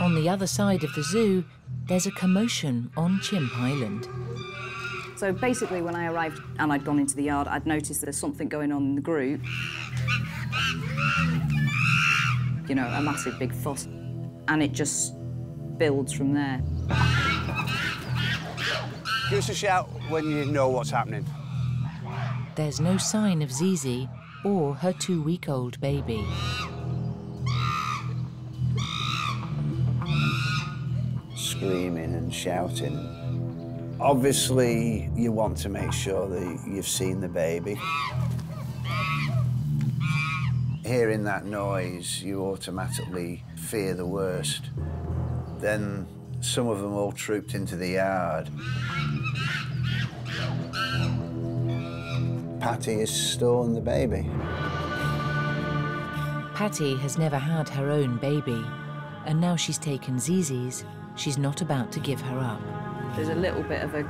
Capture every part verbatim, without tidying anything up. On the other side of the zoo, there's a commotion on Chimp Island. So basically, when I arrived and I'd gone into the yard, I'd noticed that there's something going on in the group. You know, a massive big fuss. And it just builds from there. Give us a shout when you know what's happening. There's no sign of Zizi or her two-week-old baby. Screaming and shouting. Obviously, you want to make sure that you've seen the baby. Hearing that noise, you automatically fear the worst. Then some of them all trooped into the yard. Patty has stolen the baby. Patty has never had her own baby, and now she's taken Zizi's. She's not about to give her up. There's a little bit of a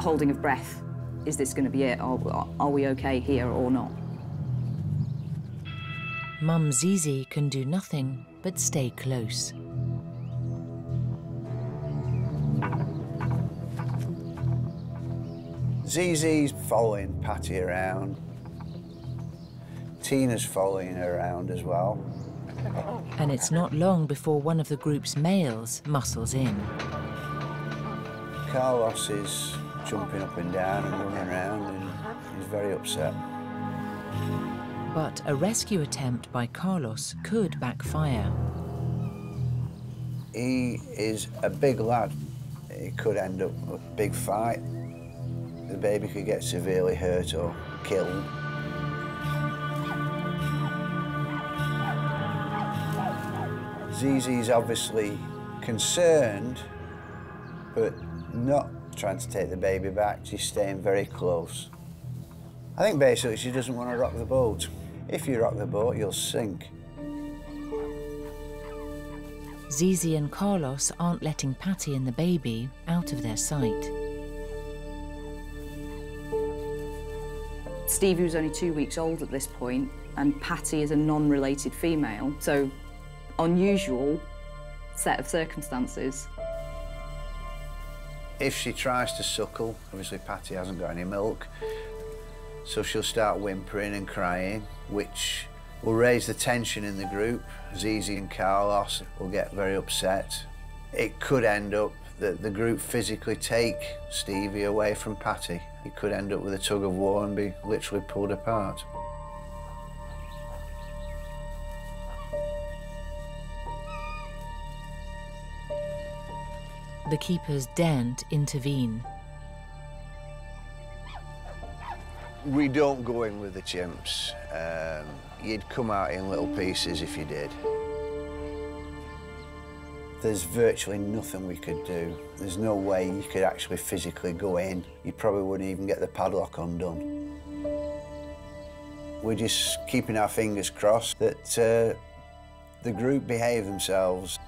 holding of breath. Is this going to be it? Are, are we OK here or not? Mum Zizi can do nothing but stay close. Zizi's following Patty around. Tina's following her around as well. And it's not long before one of the group's males muscles in. Carlos is jumping up and down and running around, and he's very upset. But a rescue attempt by Carlos could backfire. He is a big lad. It could end up with a big fight. The baby could get severely hurt or killed. Zizi's obviously concerned, but not trying to take the baby back, she's staying very close. I think basically she doesn't want to rock the boat. If you rock the boat, you'll sink. Zizi and Carlos aren't letting Patty and the baby out of their sight. Stevie was only two weeks old at this point, and Patty is a non-related female, so unusual set of circumstances. If she tries to suckle, obviously Patty hasn't got any milk, so she'll start whimpering and crying, which will raise the tension in the group. Zizi and Carlos will get very upset. It could end up that the group physically take Stevie away from Patty. It could end up with a tug of war and be literally pulled apart. The keepers daren't intervene. We don't go in with the chimps. Um, you'd come out in little pieces if you did. There's virtually nothing we could do. There's no way you could actually physically go in. You probably wouldn't even get the padlock undone. We're just keeping our fingers crossed that uh, the group behave themselves.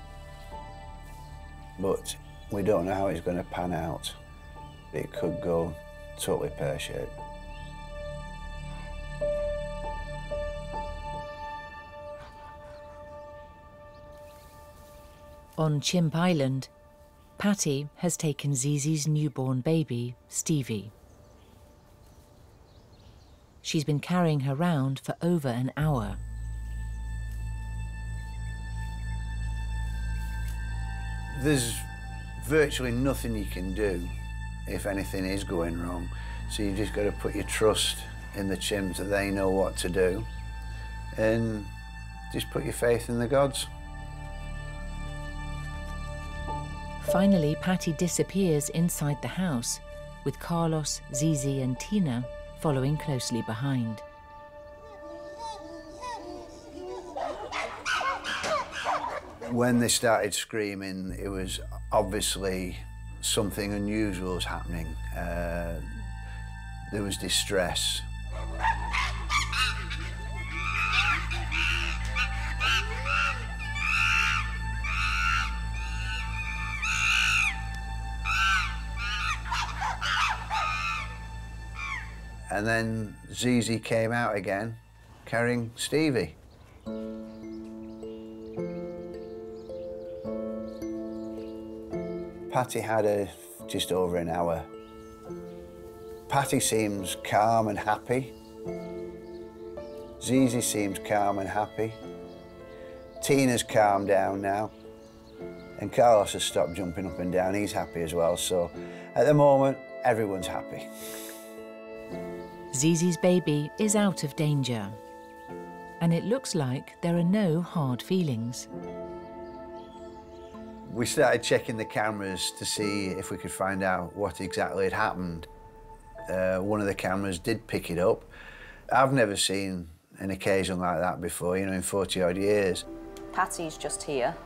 But we don't know how it's going to pan out. It could go totally pear-shaped. On Chimp Island, Patty has taken Zizi's newborn baby, Stevie. She's been carrying her round for over an hour. There's virtually nothing you can do if anything is going wrong. So you've just got to put your trust in the chimps that they know what to do and just put your faith in the gods. Finally, Patty disappears inside the house with Carlos, Zizi and Tina following closely behind. When they started screaming, it was obviously something unusual was happening. Uh, there was distress. And then Zizi came out again, carrying Stevie. Patty had her just over an hour. Patty seems calm and happy. Zizi seems calm and happy. Tina's calmed down now. And Carlos has stopped jumping up and down. He's happy as well, so at the moment, everyone's happy. Zizi's baby is out of danger. And it looks like there are no hard feelings. We started checking the cameras to see if we could find out what exactly had happened. Uh, one of the cameras did pick it up. I've never seen an occasion like that before, you know, in forty-odd years. Patty's just here,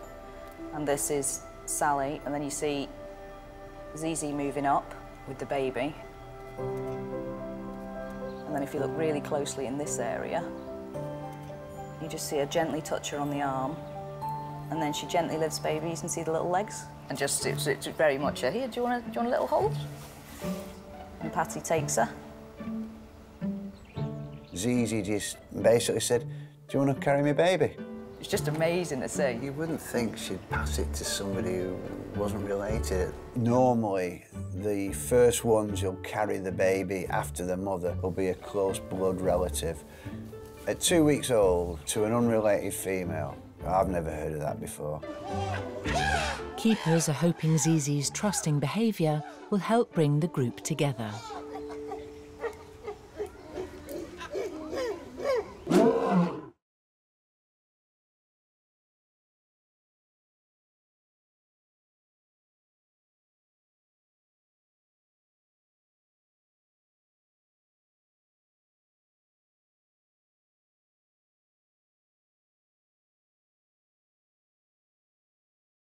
and this is Sally, and then you see Zizi moving up with the baby. And then if you look really closely in this area, you just see her gently touch her on the arm, and then she gently lifts baby, you can see the little legs. And just, it's, it's very much a, here, do you, want a, do you want a little hold? And Patty takes her. Zizi just basically said, do you want to carry me, baby? It's just amazing to see. You wouldn't think she'd pass it to somebody who wasn't related. Normally, the first ones who'll carry the baby after the mother will be a close blood relative. At two weeks old, to an unrelated female, I've never heard of that before. Keepers are hoping Zizi's trusting behaviour will help bring the group together.